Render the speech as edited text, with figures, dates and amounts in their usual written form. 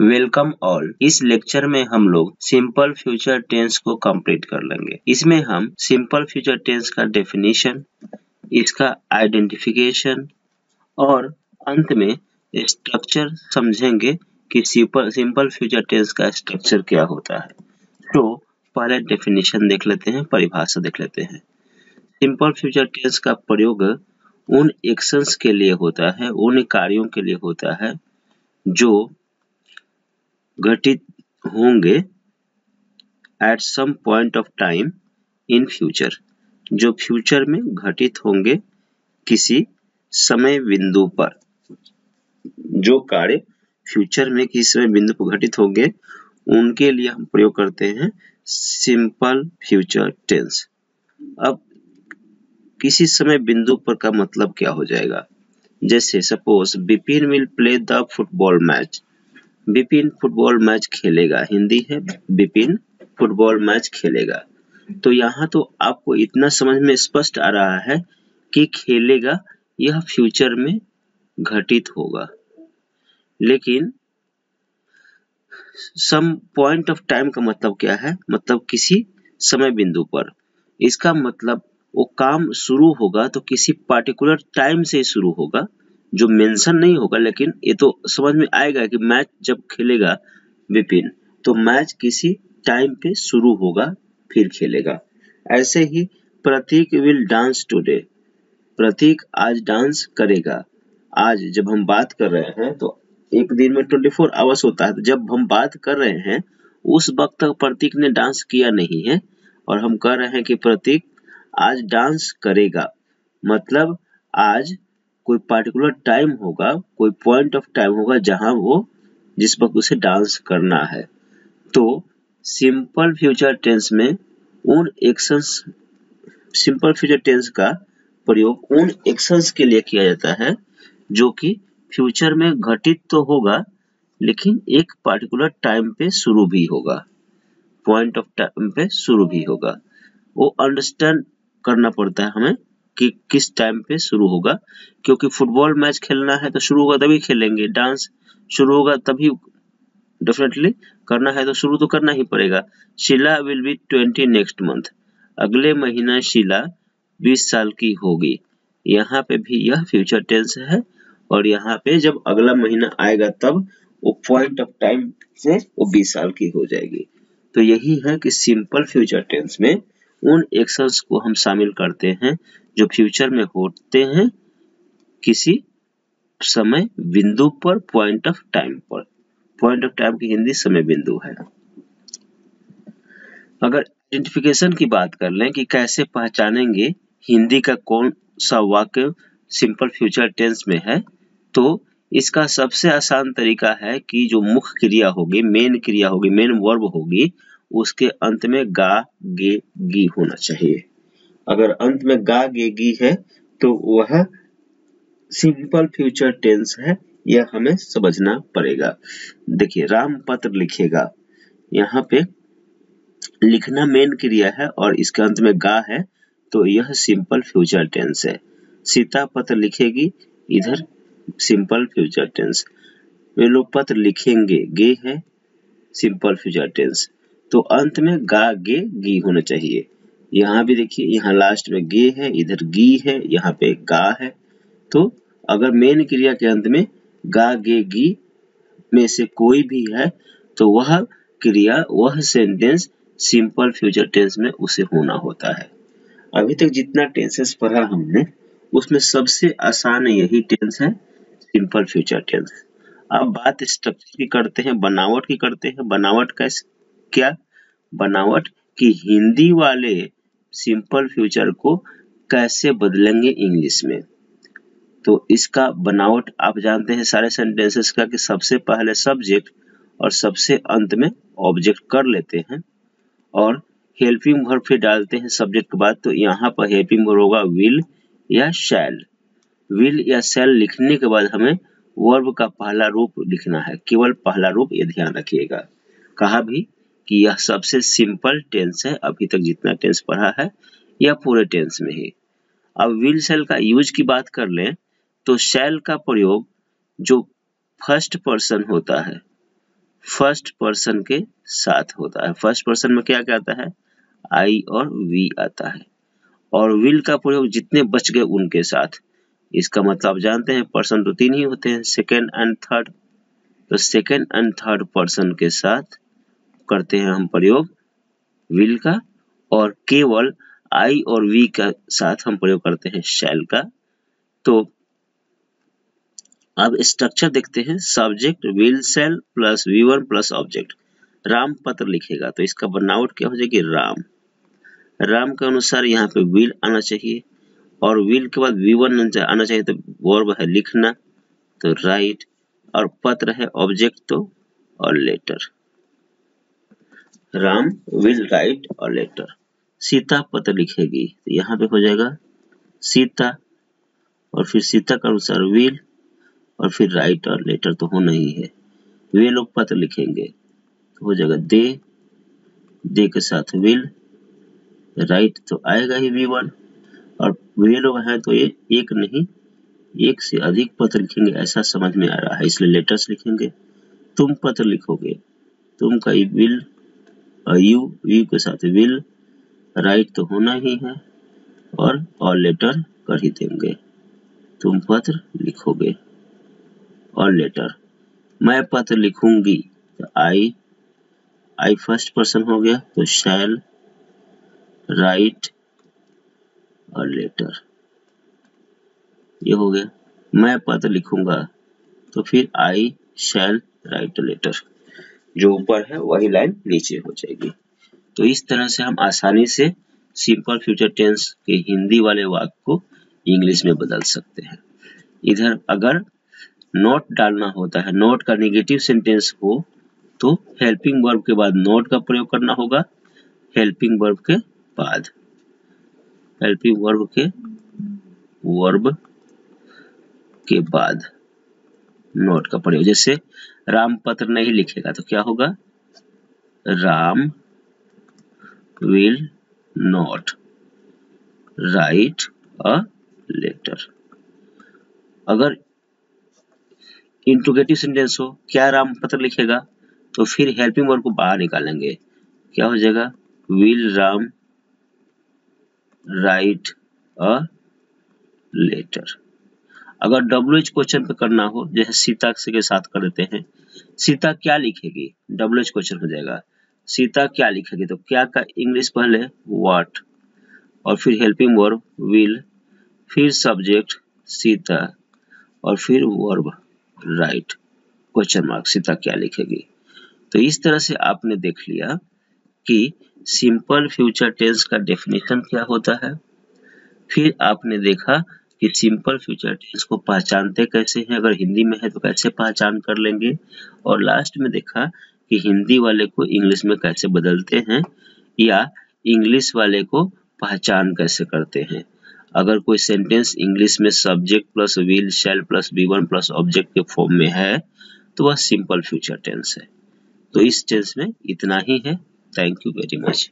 Welcome all. इस lecture में हम लोग सिंपल फ्यूचर टेंस को कंप्लीट कर लेंगे। इसमें हम सिंपल फ्यूचर टेंस का डेफिनेशन, इसका आइडेंटिफिकेशन और अंत में स्ट्रक्चर समझेंगे कि सिंपल फ्यूचर टेंस का स्ट्रक्चर क्या होता है। तो पहले डेफिनेशन देख लेते हैं, परिभाषा देख लेते हैं। सिंपल फ्यूचर टेंस का प्रयोग उन एक्शंस के लिए होता है, उन कार्यों के लिए होता है जो घटित होंगे at some point of time in future, जो फ्यूचर में घटित होंगे किसी समय बिंदु पर। जो कार्य फ्यूचर में किसी समय बिंदु पर घटित होंगे उनके लिए हम प्रयोग करते हैं सिंपल फ्यूचर टेंस। अब किसी समय बिंदु पर का मतलब क्या हो जाएगा? जैसे suppose Vipin will play the football match. Vipin football match खेलेगा, हिंदी है विपिन फुटबॉल मैच खेलेगा। तो यहाँ तो आपको इतना समझ में स्पष्ट आ रहा है कि खेलेगा यह फ्यूचर में घटित होगा, लेकिन सम पॉइंट ऑफ टाइम का मतलब क्या है? मतलब किसी समय बिंदु पर। इसका मतलब वो काम शुरू होगा तो किसी पार्टिकुलर टाइम से शुरू होगा जो मेंशन नहीं होगा, लेकिन ये तो समझ में आएगा कि मैच जब खेलेगा विपिन तो मैच किसी टाइम पे शुरू होगा फिर खेलेगा। ऐसे ही Prateek will dance today, Prateek आज डांस करेगा। आज जब हम बात कर रहे हैं तो एक दिन में 24 आवर्स होता है, तो जब हम बात कर रहे हैं उस वक्त तक प्रतीक ने डांस किया नहीं है और हम कह रहे हैं कि प्रतीक आज डांस करेगा। मतलब आज कोई पार्टिकुलर टाइम होगा, कोई पॉइंट ऑफ टाइम होगा जहां वो जिस वक्त उसे डांस करना है। तो सिंपल फ्यूचर टेंस में उन एक्शंस, सिंपल फ्यूचर टेंस का प्रयोग उन एक्शंस के लिए किया जाता है जो कि फ्यूचर में घटित तो होगा लेकिन एक पार्टिकुलर टाइम पे शुरू भी होगा, पॉइंट ऑफ टाइम पे शुरू भी होगा। वो अंडरस्टैंड करना पड़ता है हमें कि किस टाइम पे शुरू होगा, क्योंकि फुटबॉल मैच खेलना है तो शुरू होगा तभी खेलेंगे, डांस शुरू होगा तभी डेफिनेटली करना है तो शुरू तो करना ही पड़ेगा। Sheela will be 20 next month, अगले महीना शीला 20 साल की होगी। यहाँ पे भी यह फ्यूचर टेंस है और यहाँ पे जब अगला महीना आएगा तब वो पॉइंट ऑफ टाइम से वो 20 साल की हो जाएगी। तो यही है कि सिंपल फ्यूचर टेंस में उन एक्शंस को हम शामिल करते हैं जो फ्यूचर में होते हैं किसी समय बिंदु पर, पॉइंट ऑफ टाइम पर। पॉइंट ऑफ टाइम की हिंदी समय बिंदु है। अगर आइडेंटिफिकेशन की बात कर लें कि कैसे पहचानेंगे हिंदी का कौन सा वाक्य सिंपल फ्यूचर टेंस में है, तो इसका सबसे आसान तरीका है कि जो मुख्य क्रिया होगी, मेन क्रिया होगी, मेन वर्ब होगी, उसके अंत में गा गे गी होना चाहिए। अगर अंत में गा गे गी है तो वह सिंपल फ्यूचर टेंस है, यह हमें समझना पड़ेगा। देखिए राम पत्र लिखेगा, यहाँ पे लिखना मेन क्रिया है और इसके अंत में गा है तो यह सिंपल फ्यूचर टेंस है। सीता पत्र लिखेगी, इधर सिंपल फ्यूचर टेंस। वे लोग पत्र लिखेंगे, गे है सिंपल फ्यूचर टेंस, तो अंत में गा गे गी होना चाहिए। यहाँ भी देखिए, यहाँ लास्ट में गे है, इधर गी है, यहाँ पे गा है। तो अगर मेन क्रिया के अंत में गा गे गी में से कोई भी है तो वह क्रिया, वह सेंटेंस सिंपल फ्यूचर टेंस में उसे होना होता है। अभी तक जितना टेंसेस पढ़ा हमने उसमें सबसे आसान यही टेंस है सिंपल फ्यूचर टेंस। अब बात स्ट्रक्चर की करते हैं, बनावट की करते हैं। बनावट कैसे, क्या बनावट कि हिंदी वाले सिंपल फ्यूचर को कैसे बदलेंगे इंग्लिश में। तो इसका बनावट आप जानते हैं सारे सेंटेंसेस का, कि सबसे पहले सब्जेक्ट और सबसे अंत में ऑब्जेक्ट कर लेते हैं और हेल्पिंग वर्ब फिर डालते हैं सब्जेक्ट के बाद। तो यहाँ पर हेल्पिंग वर्ब होगा विल या शैल। विल या शैल लिखने के बाद हमें वर्ब का पहला रूप लिखना है, केवल पहला रूप, ये ध्यान रखिएगा। कहा भी कि यह सबसे सिंपल टेंस है, अभी तक जितना टेंस पढ़ा है यह पूरे टेंस में ही। अब विल शैल का यूज की बात कर लें तो शैल का प्रयोग जो फर्स्ट पर्सन होता है फर्स्ट पर्सन के साथ होता है। फर्स्ट पर्सन में क्या क्या आता है, आई और वी आता है। और विल का प्रयोग जितने बच गए उनके साथ, इसका मतलब आप जानते हैं पर्सन तो तीन ही होते हैं, सेकेंड एंड थर्ड। तो सेकेंड एंड थर्ड पर्सन के साथ करते हैं हम प्रयोग विल का, और केवल आई और वी का साथ हम प्रयोग करते हैं शैल का। तो अब स्ट्रक्चर देखते हैं, subject will shall plus verb plus object. Ram पत्र लिखेगा तो इसका बनावट क्या हो जाएगी, राम। राम के अनुसार यहाँ पे विल आना चाहिए, और विल के बाद वीवर आना चाहिए, तो वर्ब है लिखना तो राइट, और पत्र है ऑब्जेक्ट तो, और लेटर। राम विल राइट और लेटर। सीता पत्र लिखेगी तो यहाँ पे हो जाएगा सीता, और फिर सीता के अनुसार विल, और फिर राइट और लेटर तो होना ही है। वे लोग पत्र लिखेंगे तो हो जाएगा दे के साथ विल, राइट तो आएगा ही वीवर, और वे लोग हैं तो ये एक नहीं एक से अधिक पत्र लिखेंगे ऐसा समझ में आ रहा है, इसलिए लेटर्स लिखेंगे। तुम पत्र लिखोगे, तुम का ये विल, और यू के साथ विल, राइट तो होना ही है, और लेटर कर ही देंगे। तुम पत्र लिखोगे और लेटर। मैं पत्र लिखूंगी तो आई फर्स्ट पर्सन हो गया तो शैल, राइट और लेटर, ये हो गया। मैं पत्र लिखूंगा तो फिर आई शैल राइट लेटर, जो ऊपर है वही लाइन नीचे हो जाएगी। तो इस तरह से हम आसानी से सिंपल फ्यूचर टेंस के हिंदी वाले वाक्य को इंग्लिश में बदल सकते हैं। इधर अगर नोट डालना होता है, नोट का नेगेटिव सेंटेंस हो तो हेल्पिंग वर्ब के बाद नोट का प्रयोग करना होगा, हेल्पिंग वर्ब के बाद, हेल्पिंग वर्ब के बाद नोट का प्रयोग। जैसे राम पत्र नहीं लिखेगा तो क्या होगा, Ram will not write a letter. अगर इंट्रोगेटिव सेंटेंस हो, क्या राम पत्र लिखेगा, तो फिर हेल्पिंग वर्ब को बाहर निकालेंगे, क्या हो जाएगा, will Ram write a letter. अगर डब्ल्यूएच क्वेश्चन पे करना हो, जैसे सीता के साथ कर देते हैं, सीता क्या लिखेगी, डब्ल्यूएच क्वेश्चन हो जाएगा, सीता क्या लिखेगी, तो क्या का इंग्लिश पहले व्हाट, और फिर हेल्पिंग वर्ब विल, फिर सब्जेक्ट सीता, और फिर verb write question mark, Sita क्या लिखेगी। तो इस तरह से आपने देख लिया कि सिंपल फ्यूचर टेंस का डेफिनेशन क्या होता है। फिर आपने देखा कि सिंपल फ्यूचर टेंस को पहचानते कैसे हैं, अगर हिंदी में है तो कैसे पहचान कर लेंगे, और लास्ट में देखा कि हिंदी वाले को इंग्लिश में कैसे बदलते हैं, या इंग्लिश वाले को पहचान कैसे करते हैं। अगर कोई सेंटेंस इंग्लिश में subject plus will shall plus V one plus object के फॉर्म में है तो वह सिंपल फ्यूचर टेंस है। तो इस टेंस में इतना ही है। Thank you very much.